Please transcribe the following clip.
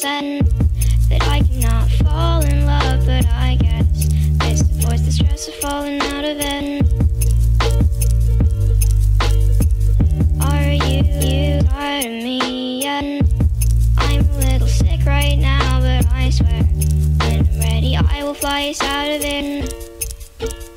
said that I cannot fall in love, but I guess this avoids the stress of falling out of it. Are you tired of me yet? I'm a little sick right now, but I swear when I'm ready I will fly us out of it.